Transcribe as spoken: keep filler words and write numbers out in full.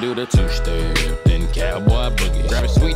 Do the two-step, then cowboy boogie. Grab a sweet